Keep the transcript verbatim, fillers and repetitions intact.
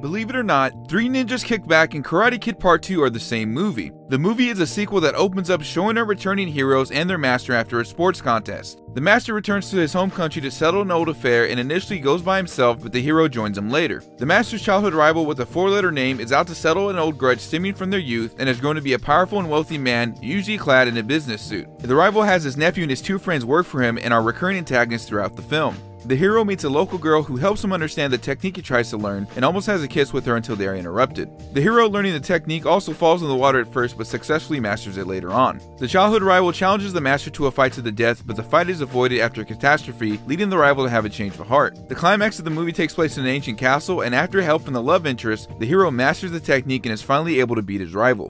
Believe it or not, three Ninjas Kick Back and Karate Kid Part two are the same movie. The movie is a sequel that opens up showing our returning heroes and their master after a sports contest. The master returns to his home country to settle an old affair and initially goes by himself, but the hero joins him later. The master's childhood rival with a four-letter name is out to settle an old grudge stemming from their youth and is grown to be a powerful and wealthy man, usually clad in a business suit. The rival has his nephew and his two friends work for him and are recurring antagonists throughout the film. The hero meets a local girl who helps him understand the technique he tries to learn and almost has a kiss with her until they are interrupted. The hero learning the technique also falls in the water at first but successfully masters it later on. The childhood rival challenges the master to a fight to the death, but the fight is avoided after a catastrophe, leading the rival to have a change of heart. The climax of the movie takes place in an ancient castle, and after help from the love interest, the hero masters the technique and is finally able to beat his rival.